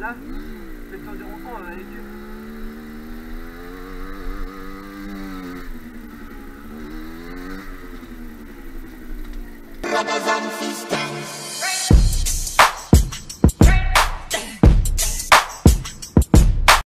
Là, c'est ton 0,1 avec